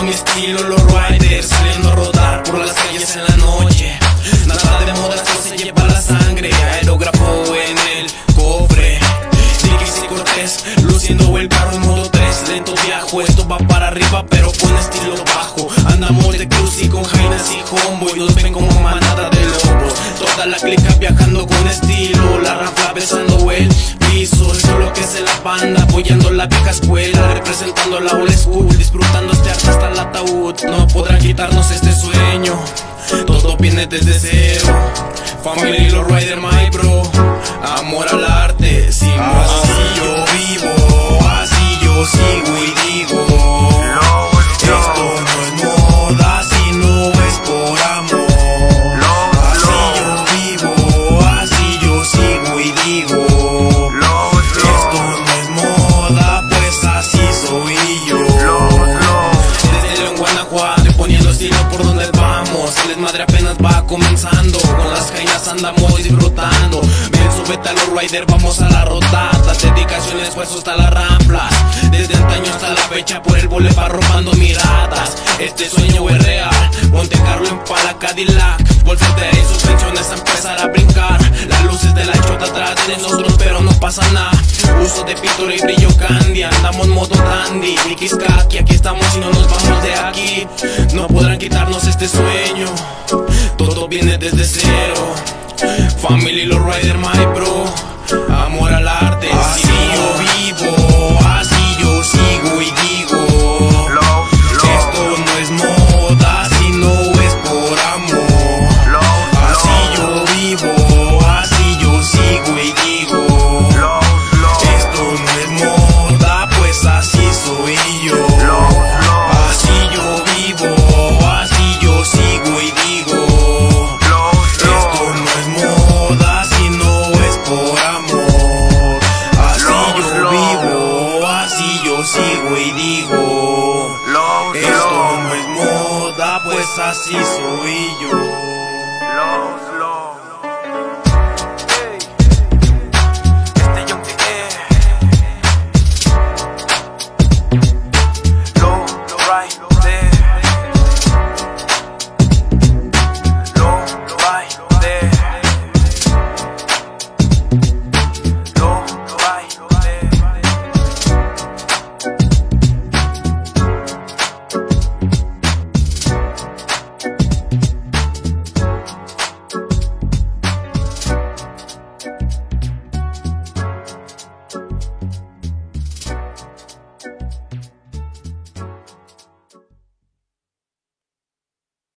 buscando mi estilo, los riders saliendo a rodar por las calles en la noche. Nada de moda, esto se lleva la sangre, aerógrafo en el cofre. Dickies y Cortés, luciendo el carro en modo 3. Lento viajo, esto va para arriba pero con estilo bajo. Andamos de cruz y con jainas y hombo, y nos ven como manada de lobos. Toda la clica viajando con estilo, la rafa besando el piso. Solo que se la banda, apoyando la vieja escuela, representando la old school, disfrutando este arte hasta el ataúd. No podrán quitarnos este sueño, todo viene desde cero. Family y los riders, my bro. Amor al arte, sin más. Así yo vivo, así yo sigo y digo, esto no es moda, si no es por amor. Así yo vivo, así yo sigo y digo, esto no es moda, pues así soy yo. Desde León, Guanajuato, poniendo estilo por donde vamos. El desmadre apenas va comenzando, con las jainas andamos disfrutando. Ven, súbete a los riders, vamos a la rodada. Dedicación, esfuerzo hasta las ramplas, desde antaño hasta la fecha, por el boulevard robando miradas. Este sueño es real, Monte Carlo empala Cadillac, Volkswagen y suspensiones a empezar a brincar. Las luces de la chota atrás de nosotros, pero no pasa nada. Uso de pintura y brillo candy, andamos modo dandy, Nikiskaki, aquí estamos y no nos vamos de aquí. No podrán quitarnos este sueño, todo viene desde cero. Family, los riders, my bro. Amor al arte, así yo vivo, así yo sigo y digo, esto no es moda, si no es por amor. Así yo vivo, así yo sigo y digo, esto no es moda, pues así soy yo. Así yo vivo, así yo sigo y digo, esto no es moda, si no es por amor. Así yo vivo, así yo sigo y digo, esto no es moda, pues así soy.